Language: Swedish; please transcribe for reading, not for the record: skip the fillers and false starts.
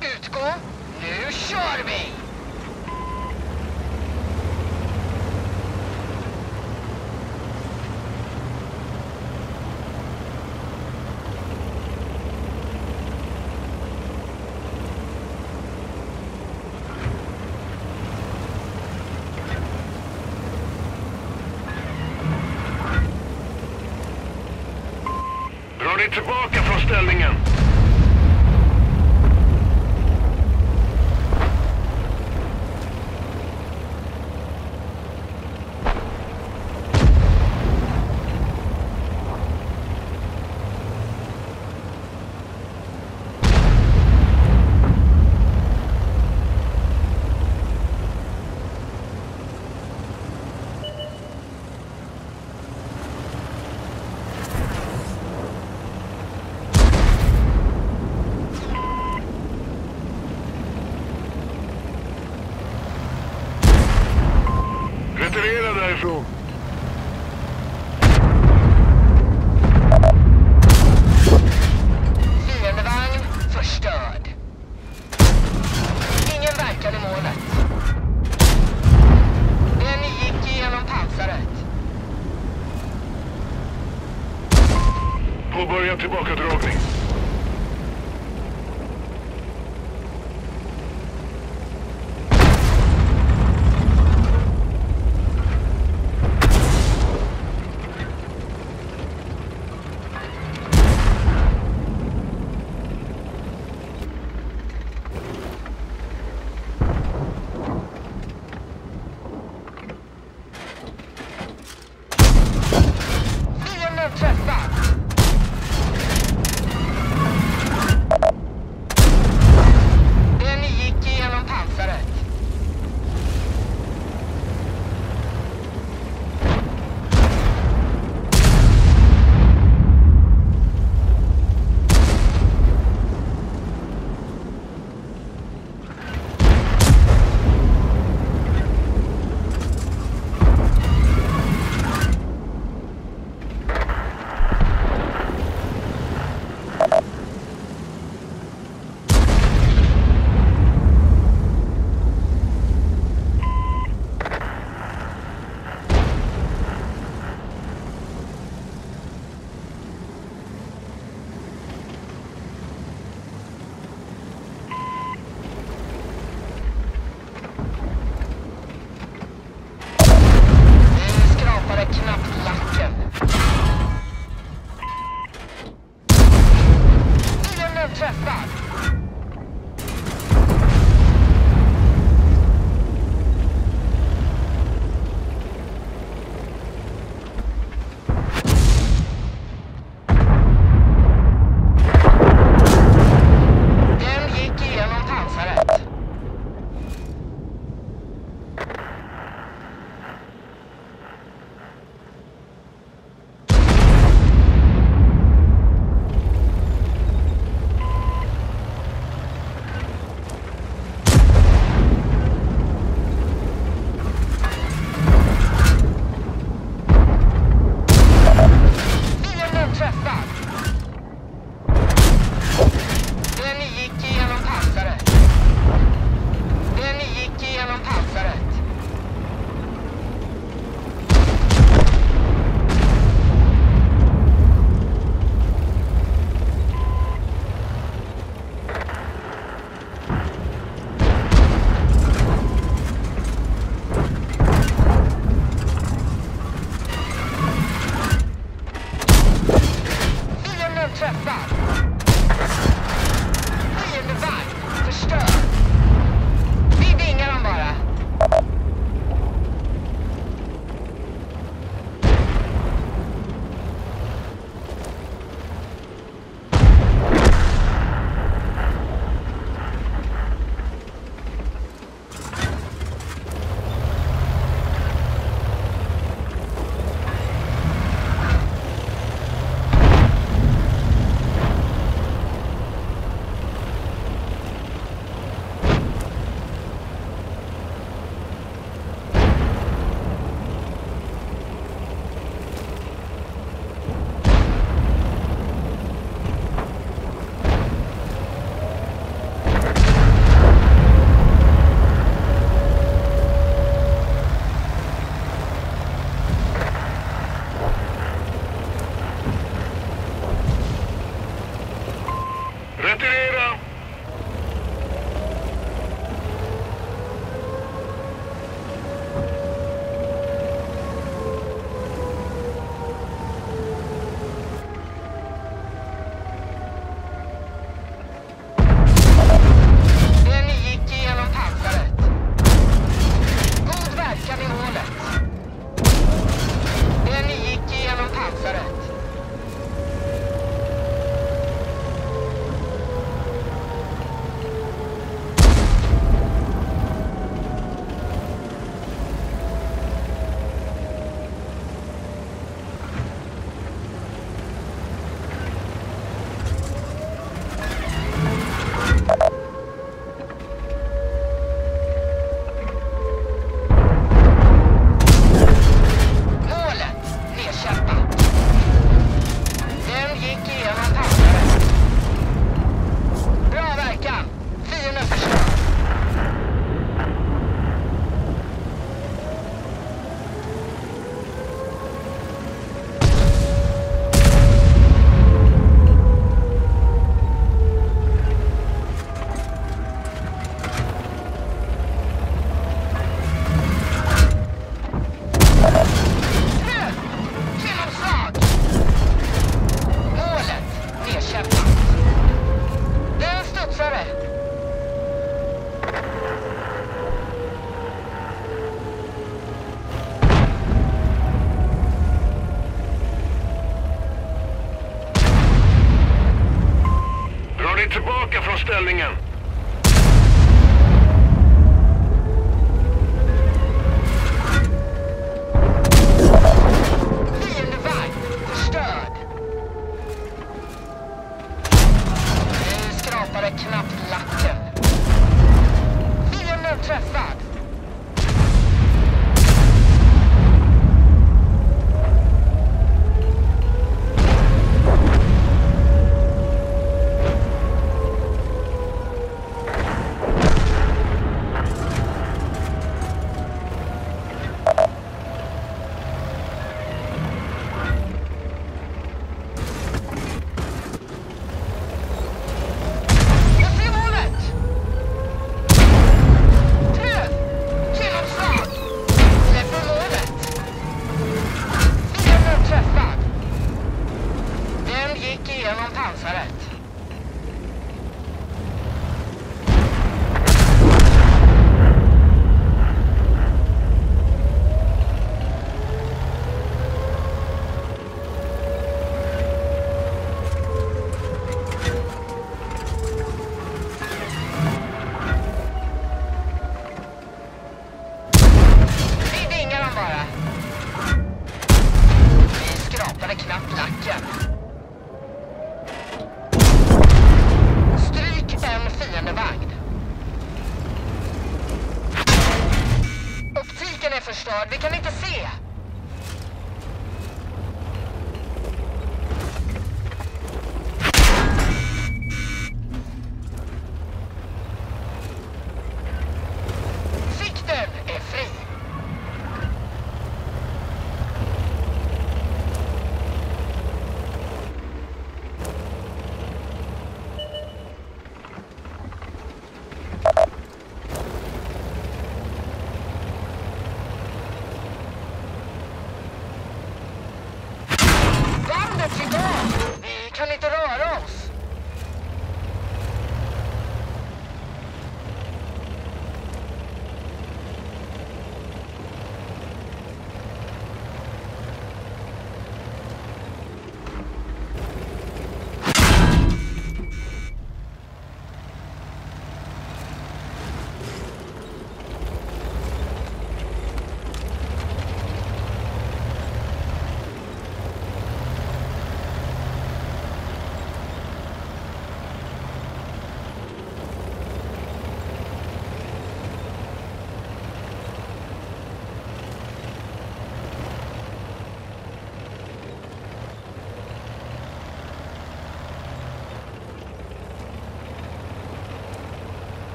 Utgå. Nu kör vi! Dra dig tillbaka från ställningen! Retirera därifrån! Fiendevagn förstörd. Ingen verkan i målet. Den gick igenom pansaret. Påbörja tillbakadragning. ställningen. Skrapar ett knä.